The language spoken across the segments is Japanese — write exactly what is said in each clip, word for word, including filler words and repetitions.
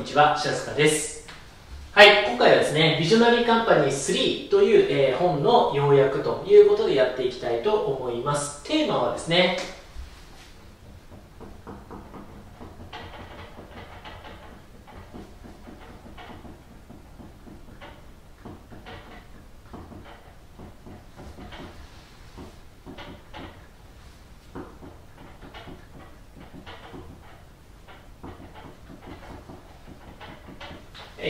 にちは、白坂です。はい、今回はですね、ビジョナリーカンパニースリーという、えー、本の要約ということでやっていきたいと思います。テーマはですね、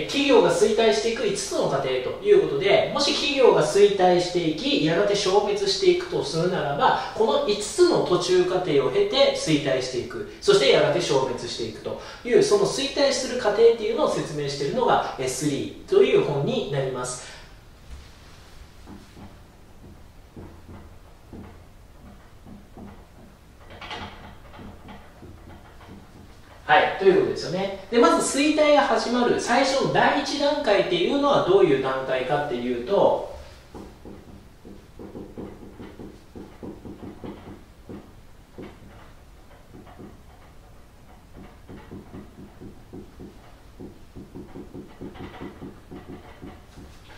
企業が衰退していくいつつの過程ということで、もし企業が衰退していき、やがて消滅していくとするならば、このいつつの途中過程を経て衰退していく、そしてやがて消滅していくという、その衰退する過程っていうのを説明しているのがスリーという本になります。はい、ということですよね。で、まず衰退が始まる最初の第一段階っていうのはどういう段階かっていうと、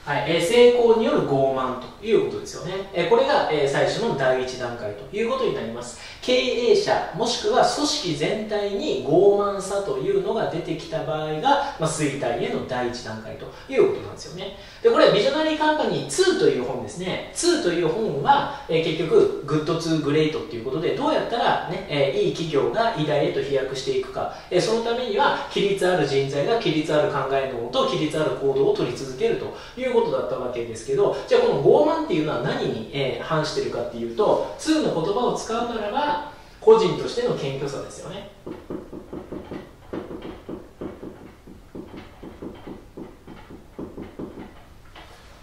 はい、成功による傲慢ということですよね。これが最初の第一段階ということになります。経営者もしくは組織全体に傲慢さというのが出てきた場合が、まあ、衰退への第一段階ということなんですよね。で、これはビジョナリーカンパニーツーという本ですね。ツーという本は、えー、結局グッド・ツー・グレートっていうことで、どうやったら、ねえー、いい企業が偉大へと飛躍していくか、えー、そのためには規律ある人材が規律ある考えのもと規律ある行動を取り続けるということだったわけですけど、じゃあこの傲慢っていうのは何に、えー、反してるかっていうと、ツーの言葉を使うならば個人としての謙虚さですよね。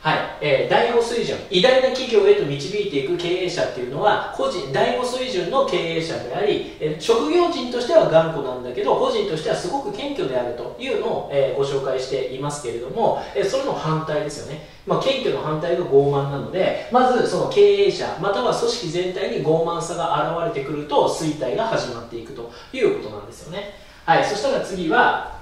はい、えー、第ご水準、偉大な企業へと導いていく経営者っていうのは個人だいご水準の経営者であり、えー、職業人としては頑固なんだけど個人としてはすごく謙虚であるというのを、えー、ご紹介していますけれども、えー、それの反対ですよね。まあ、謙虚の反対が傲慢なので、まずその経営者または組織全体に傲慢さが現れてくると衰退が始まっていくということなんですよね。はい、そしたら次は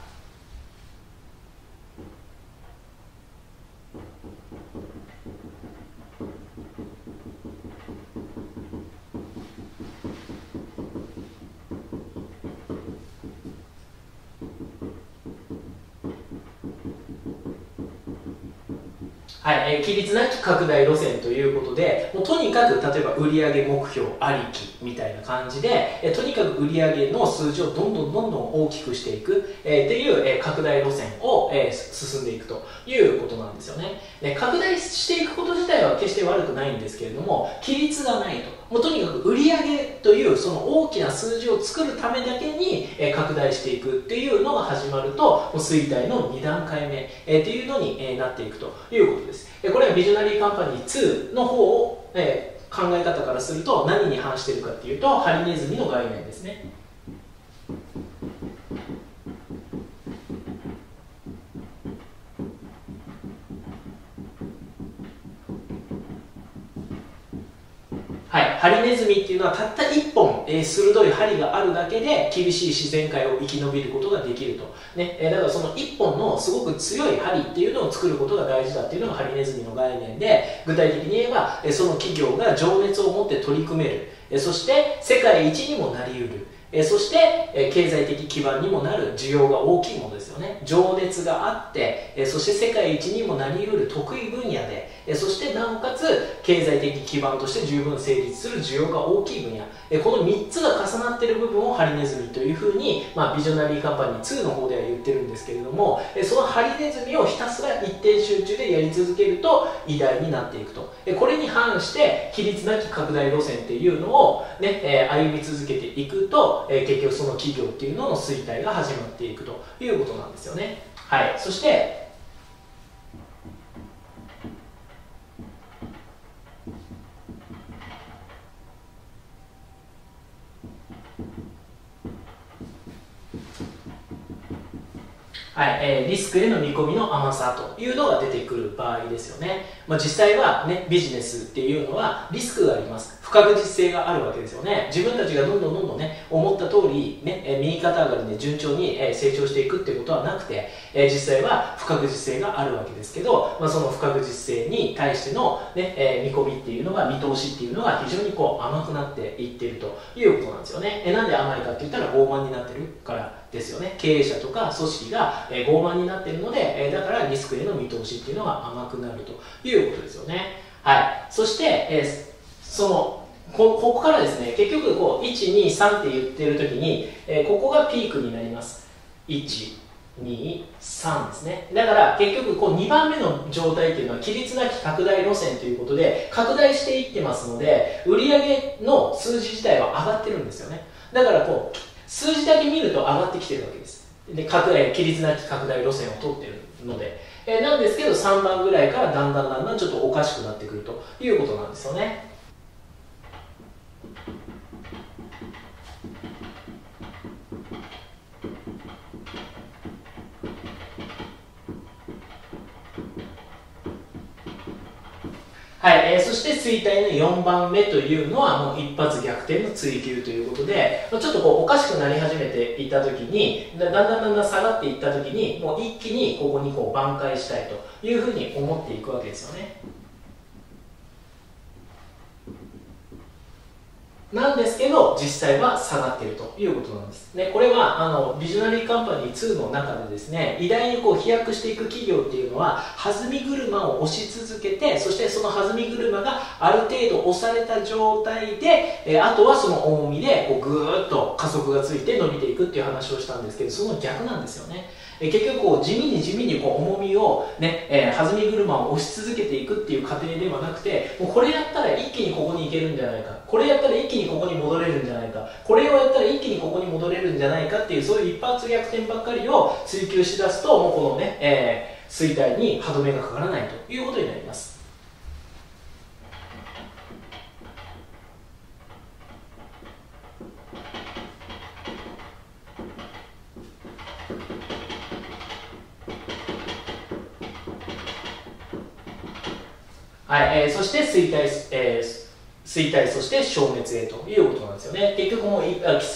はい、規律なき拡大路線ということで、もうとにかく例えば売上目標ありきみたいな感じで、えとにかく売上の数字をどんどんどんどん大きくしていく、えー、っていう、えー、拡大路線を、えー、進んでいくということなんですよね。で、拡大していくこと自体は決して悪くないんですけれども、規律がないと、もうとにかく売上というその大きな数字を作るためだけに、えー、拡大していくっていうのが始まると、もう衰退のに段階目、えー、っていうのに、えー、なっていくということです。これはビジョナリーカンパニーツーの方を、えー、考え方からすると何に反してるかっていうと、ハリネズミの概念ですね。はい、ハリネズミっていうのはたったいっぽん、えー、鋭い針があるだけで厳しい自然界を生き延びることができると、ねえー、だからそのいっぽんのすごく強い針っていうのを作ることが大事だっていうのがハリネズミの概念で、具体的に言えば、えー、その企業が情熱を持って取り組める、えー、そして世界一にもなりうる、えー、そして、えー、経済的基盤にもなる需要が大きいものですよね。情熱があって、えー、そして世界一にもなりうる得意分野で、そしてなおかつ経済的基盤として十分成立する需要が大きい分野、このみっつが重なっている部分をハリネズミというふうに、まあ、ビジョナリーカンパニーツーの方では言ってるんですけれども、そのハリネズミをひたすら一定集中でやり続けると偉大になっていくと、これに反して規律なき拡大路線っていうのを、ね、歩み続けていくと結局その企業っていうのの衰退が始まっていくということなんですよね。はい、そしてはいえー、リスクへの見込みの甘さというのが出てくる場合ですよね。まあ、実際は、ね、ビジネスっていうのはリスクがあります。不確実性があるわけですよね。自分たちがどんどんどんどんね、思った通り、ね、右肩上がりで順調に成長していくっていうことはなくて、実際は不確実性があるわけですけど、まあ、その不確実性に対しての、ね、見込みっていうのが、見通しっていうのが非常にこう甘くなっていっているということなんですよね。え、なんで甘いかって言ったら傲慢になってるからですよね。経営者とか組織が傲慢になっているので、だからリスクへの見通しっていうのが甘くなるということですよね。はい、そして、えその こ, ここからですね、結局こういち、に、さんって言ってる時に、えー、ここがピークになります。いち、に、さんですね。だから結局こうにばんめの状態っていうのは規律なき拡大路線ということで拡大していってますので、売上の数字自体は上がってるんですよね。だからこう数字だけ見ると上がってきてるわけです。で、拡大、規律なき拡大路線を取ってるので、えー、なんですけどさんばんぐらいからだんだんだんだんちょっとおかしくなってくるということなんですよね。はいえー、そして衰退のよんばんめというのはもう一発逆転の追求ということで、ちょっとこうおかしくなり始めていった時にだんだんだんだん下がっていった時にもう一気にここにこう挽回したいというふうに思っていくわけですよね。なんですけど実際は下がっているということなんですね。これはあのビジョナリーカンパニーツーの中でですね、偉大にこう飛躍していく企業っていうのは弾み車を押し続けて、そしてその弾み車がある程度押された状態で、えー、あとはその重みでこうぐーっと加速がついて伸びていくっていう話をしたんですけど、その逆なんですよね。結局こう地味に地味にこう重みを、ねえー、弾み車を押し続けていくっていう過程ではなくて、もうこれやったら一気にここに行けるんじゃないか、これやったら一気にここに戻れるんじゃないか、これをやったら一気にここに戻れるんじゃないかっていう、そういう一発逆転ばっかりを追求しだすと、もうこのね、えー、衰退に歯止めがかからないということになります。はいえー、そして衰退、えー、衰退、そして消滅へということなんですよね。結局もう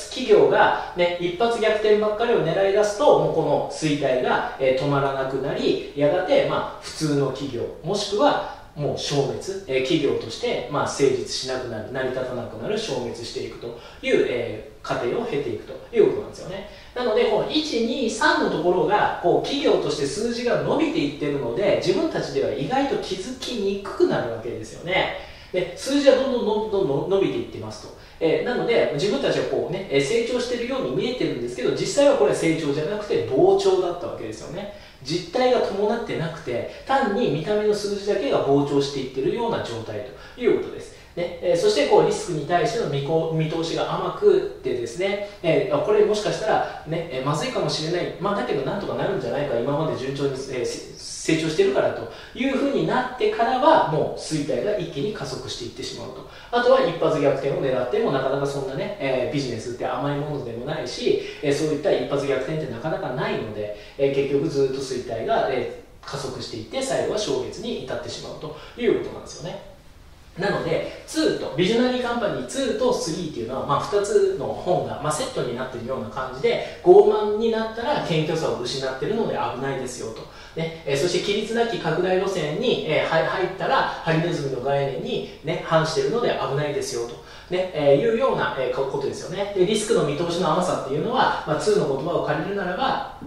企業が、ね、一発逆転ばっかりを狙い出すと、もうこの衰退が、えー、止まらなくなり、やがて、まあ、普通の企業もしくはもう消滅、えー、企業として、まあ、成立しなくなる、成り立たなくなる、消滅していくという、えー、過程を経ていくということなんですよね。なのでこのいち、に、さんのところがこう企業として数字が伸びていってるので、自分たちでは意外と気づきにくくなるわけですよね。で、数字はどんどんどんどんどん伸びていってますと、えー、なので自分たちはこう、ね、成長しているように見えてるんですけど、実際はこれは成長じゃなくて膨張だったわけですよね。実態が伴ってなくて、単に見た目の数字だけが膨張していってるような状態ということです。ねえー、そしてこうリスクに対しての 見, 見通しが甘くてですね、えー、これもしかしたら、ねえー、まずいかもしれない、まあ、だけどなんとかなるんじゃないか、今まで順調に、えー、成長してるからというふうになってからは、もう衰退が一気に加速していってしまうと。あとは一発逆転を狙ってもなかなかそんなね、えー、ビジネスって甘いものでもないし、えー、そういった一発逆転ってなかなかないので、えー、結局ずっと衰退が、えー、加速していって、最後は消滅に至ってしまうということなんですよね。なのでツーとビジョナリーカンパニーツーとスリーっていうのは、まあ、ふたつの本が、まあ、セットになっているような感じで、傲慢になったら謙虚さを失っているので危ないですよと、ね、えそして規律なき拡大路線に、えー、入ったらハリネズミの概念に、ね、反しているので危ないですよと、ねえー、いうような、えー、ことですよね。で、リスクの見通しの甘さっていうのは、まあ、ツーの言葉を借りるならば、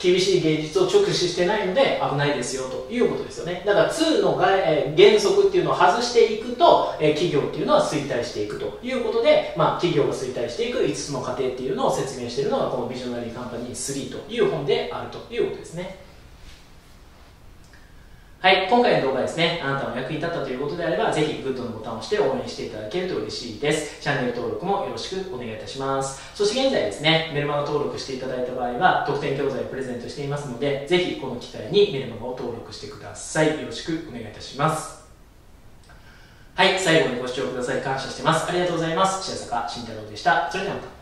厳しい現実を直視してないので危ないですよということですよね。だからツーの原則っていうのを外していくと、企業っていうのは衰退していくということで、まあ、企業が衰退していくいつつの過程っていうのを説明しているのがこのビジョナリーカンパニースリーという本であるということですね。はい、今回の動画ですね、あなたの役に立ったということであれば、ぜひグッドのボタンを押して応援していただけると嬉しいです。チャンネル登録もよろしくお願いいたします。そして現在ですね、メルマガ登録していただいた場合は、特典教材をプレゼントしていますので、ぜひこの機会にメルマガを登録してください。よろしくお願いいたします。はい、最後までご視聴ください。感謝してます。ありがとうございます。白坂慎太郎でした。それではまた。